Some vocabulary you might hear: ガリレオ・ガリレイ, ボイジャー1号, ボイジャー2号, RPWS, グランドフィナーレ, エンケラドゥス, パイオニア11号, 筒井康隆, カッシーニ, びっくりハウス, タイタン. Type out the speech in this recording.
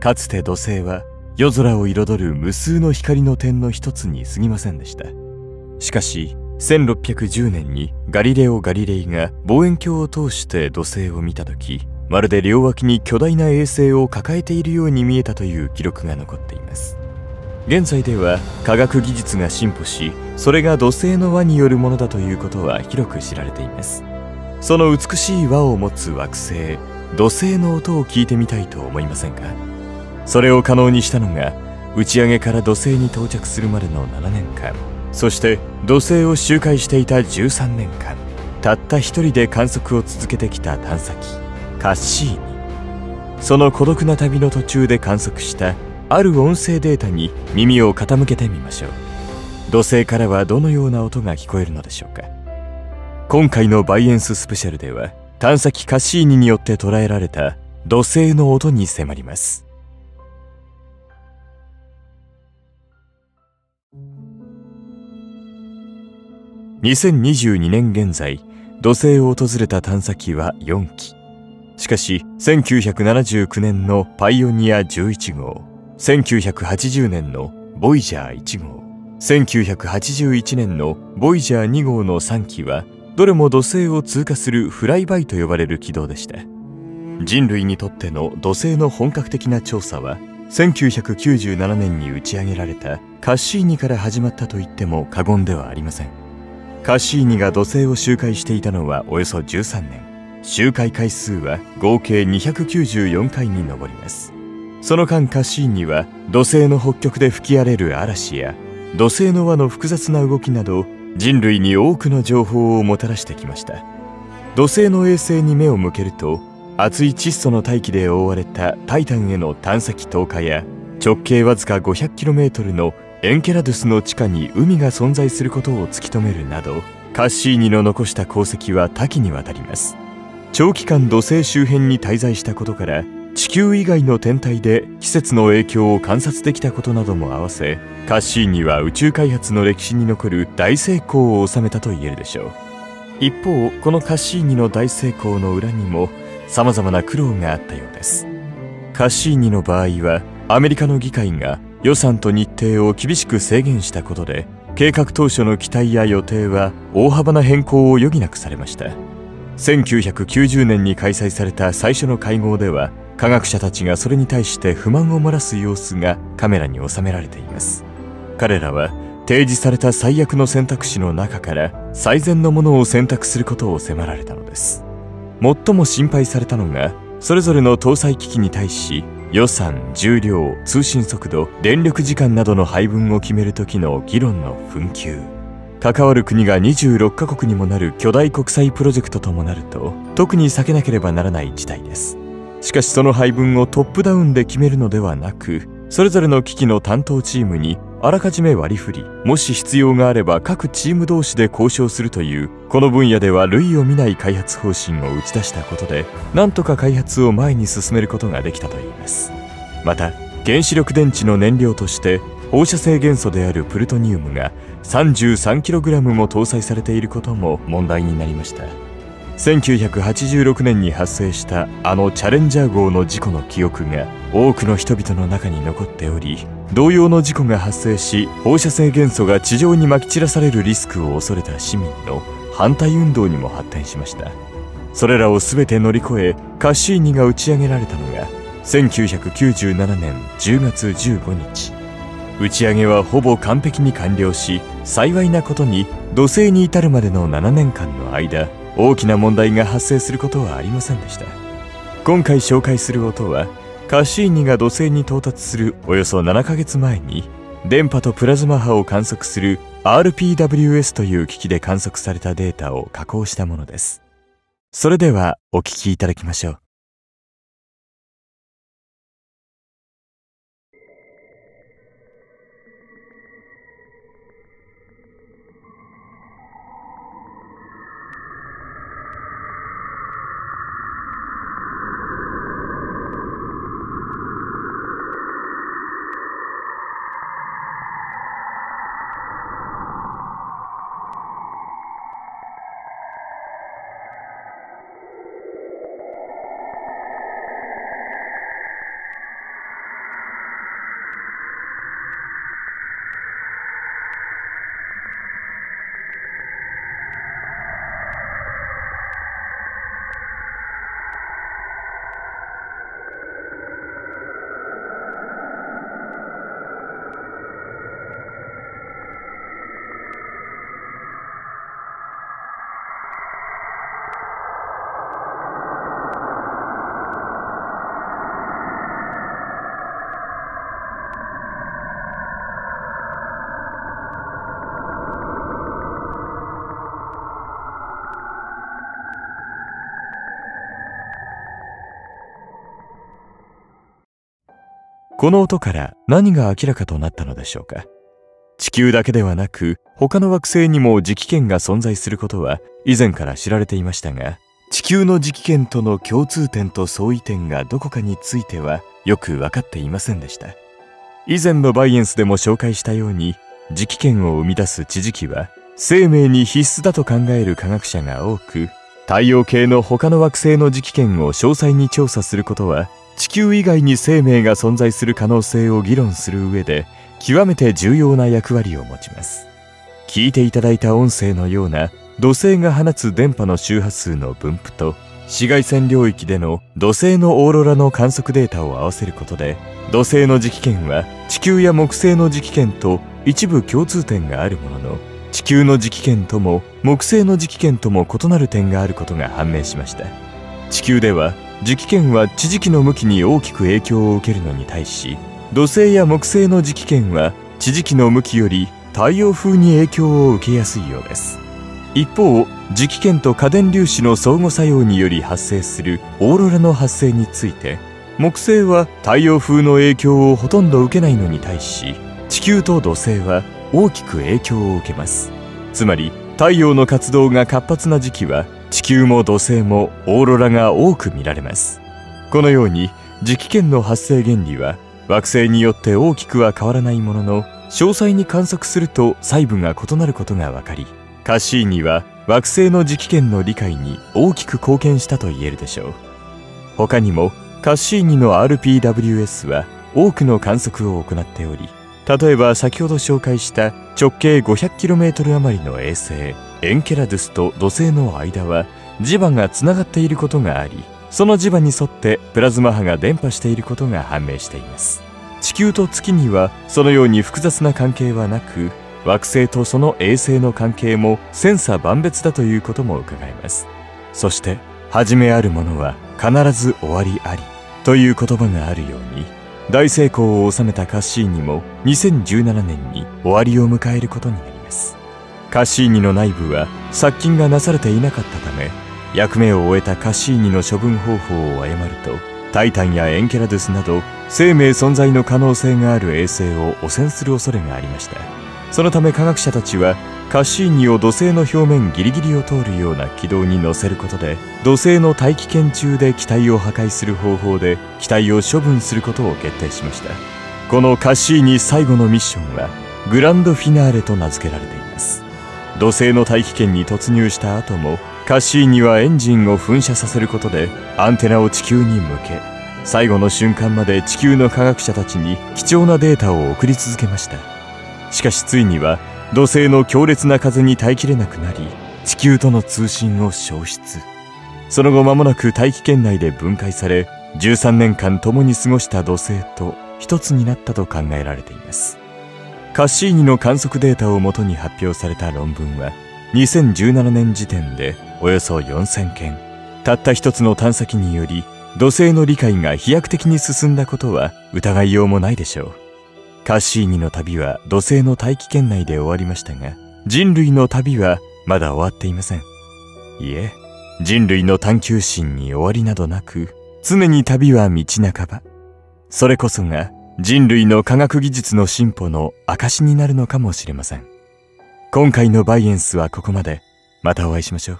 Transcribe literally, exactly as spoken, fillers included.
かつて土星は夜空を彩る無数の光の点の一つに過ぎませんでした。しかしせんろっぴゃくじゅうねんにガリレオ・ガリレイが望遠鏡を通して土星を見た時、まるで両脇に巨大な衛星を抱えているように見えたという記録が残っています。現在では科学技術が進歩し、それが土星の輪によるものだということは広く知られています。その美しい輪を持つ惑星土星の音を聞いてみたいと思いませんか？それを可能にしたのが、打ち上げから土星に到着するまでのななねんかん、そして土星を周回していたじゅうさんねんかん、たった一人で観測を続けてきた探査機カッシーニ。その孤独な旅の途中で観測したある音声データに耳を傾けてみましょう。土星からはどのような音が聞こえるのでしょうか？今回のバイエンススペシャルでは、探査機カッシーニによって捉えられた土星の音に迫ります。にせんにじゅうにねん現在、土星を訪れた探査機はよんき。しかしせんきゅうひゃくななじゅうきゅうねんのパイオニアじゅういちごう、せんきゅうひゃくはちじゅうねんのボイジャーいちごう、せんきゅうひゃくはちじゅういちねんのボイジャーにごうのさんきは、どれも土星を通過するフライバイと呼ばれる軌道でした。人類にとっての土星の本格的な調査は、せんきゅうひゃくきゅうじゅうななねんに打ち上げられたカッシーニから始まったと言っても過言ではありません。カッシーニが土星を周回していたのはおよそじゅうさんねん、周回回数は合計にひゃくきゅうじゅうよんかいに上ります。その間、カッシーニは土星の北極で吹き荒れる嵐や土星の輪の複雑な動きなど、人類に多くの情報をもたらしてきました。土星の衛星に目を向けると、厚い窒素の大気で覆われたタイタンへの探査機投下や、直径わずか ごひゃくキロメートル のエンケラドゥスの地下に海が存在することを突き止めるなど、カッシーニの残した功績は多岐にわたります。長期間土星周辺に滞在したことから、地球以外の天体で季節の影響を観察できたことなども合わせ、カッシーニは宇宙開発の歴史に残る大成功を収めたと言えるでしょう。一方、このカッシーニの大成功の裏にも様々な苦労があったようです。カッシーニの場合は、アメリカの議会が予算と日程を厳しく制限したことで、計画当初の期待や予定は大幅な変更を余儀なくされました。せんきゅうひゃくきゅうじゅうねんに開催された最初の会合では、科学者たちがそれに対して不満を漏らす様子がカメラに収められています。彼らは提示された最悪の選択肢の中から最善のものを選択することを迫られたのです。最も心配されたのが、それぞれの搭載機器に対し予算、重量、通信速度、電力時間などの配分を決める時の議論の紛糾。関わる国がにじゅうろっかこくにもなる巨大国際プロジェクトともなると、特に避けなければならない事態です。しかし、その配分をトップダウンで決めるのではなく、それぞれの機器の担当チームにあらかじめ割り振り、もし必要があれば各チーム同士で交渉するという、この分野では類を見ない開発方針を打ち出したことで、なんとか開発を前に進めることができたといいます。また、原子力電池の燃料として放射性元素であるプルトニウムが さんじゅうさんキログラム も搭載されていることも問題になりました。せんきゅうひゃくはちじゅうろくねんに発生したあのチャレンジャー号の事故の記憶が多くの人々の中に残っており、同様の事故が発生し放射性元素が地上にまき散らされるリスクを恐れた市民の反対運動にも発展しました。それらを全て乗り越え、カッシーニが打ち上げられたのがせんきゅうひゃくきゅうじゅうななねんじゅうがつじゅうごにち。打ち上げはほぼ完璧に完了し、幸いなことに土星に至るまでのななねんかんの間、大きな問題が発生することはありませんでした。今回紹介する音は、カッシーニが土星に到達するおよそななかげつまえに、電波とプラズマ波を観測する アールピーダブリューエス という機器で観測されたデータを加工したものです。それではお聞きいただきましょう。この音から何が明らかとなったのでしょうか。地球だけではなく他の惑星にも磁気圏が存在することは以前から知られていましたが、地球の磁気圏との共通点と相違点がどこかについてはよく分かっていませんでした。以前のバイエンスでも紹介したように、磁気圏を生み出す地磁気は生命に必須だと考える科学者が多く、太陽系の他の惑星の磁気圏を詳細に調査することは地球以外に生命が存在する可能性を議論する上で極めて重要な役割を持ちます。聞いていただいた音声のような土星が放つ電波の周波数の分布と紫外線領域での土星のオーロラの観測データを合わせることで、土星の磁気圏は地球や木星の磁気圏と一部共通点があるものの、地球の磁気圏とも木星の磁気圏とも異なる点があることが判明しました。地球では磁気圏は地磁気の向きに大きく影響を受けるのに対し、土星や木星の磁気圏は地磁気の向きより太陽風に影響を受けやすいようです。一方、磁気圏と過電粒子の相互作用により発生するオーロラの発生について、木星は太陽風の影響をほとんど受けないのに対し、地球と土星は大きく影響を受けます。つまり太陽の活動が活発な時期は地球も土星もオーロラが多く見られます。このように磁気圏の発生原理は惑星によって大きくは変わらないものの、詳細に観測すると細部が異なることが分かり、カッシーニは惑星の磁気圏の理解に大きく貢献したと言えるでしょう。他にもカッシーニの アールピーダブリューエス は多くの観測を行っており、例えば先ほど紹介した直径 ごひゃくキロメートル 余りの衛星エンケラドゥスと土星の間は磁場がつながっていることがあり、その磁場に沿ってプラズマ波が伝播していることが判明しています。地球と月にはそのように複雑な関係はなく、惑星とその衛星の関係も千差万別だということも伺えます。そして始めあるものは必ず終わりありという言葉があるように、大成功を収めたカッシーニもにせんじゅうななねんに終わりを迎えることになります。カッシーニの内部は殺菌がなされていなかったため、役目を終えたカッシーニの処分方法を誤ると、タイタンやエンケラドゥスなど生命存在の可能性がある衛星を汚染する恐れがありました。そのため科学者たちはカッシーニを土星の表面ギリギリを通るような軌道に乗せることで、土星の大気圏中で機体を破壊する方法で機体を処分することを決定しました。このカッシーニ最後のミッションはグランドフィナーレと名付けられています。土星の大気圏に突入した後もカッシーニはエンジンを噴射させることでアンテナを地球に向け、最後の瞬間まで地球の科学者たちに貴重なデータを送り続けました。しかしついには土星の強烈な風に耐えきれなくなり、地球との通信を消失。その後間もなく大気圏内で分解され、じゅうさんねんかん共に過ごした土星と一つになったと考えられています。カッシーニの観測データをもとに発表された論文はにせんじゅうななねん時点でおよそよんせんけん。たった一つの探査機により土星の理解が飛躍的に進んだことは疑いようもないでしょう。カッシーニの旅は土星の大気圏内で終わりましたが、人類の旅はまだ終わっていません。いえ、人類の探求心に終わりなどなく、常に旅は道半ば。それこそが人類の科学技術の進歩の証になるのかもしれません。今回のバイエンスはここまで。またお会いしましょう。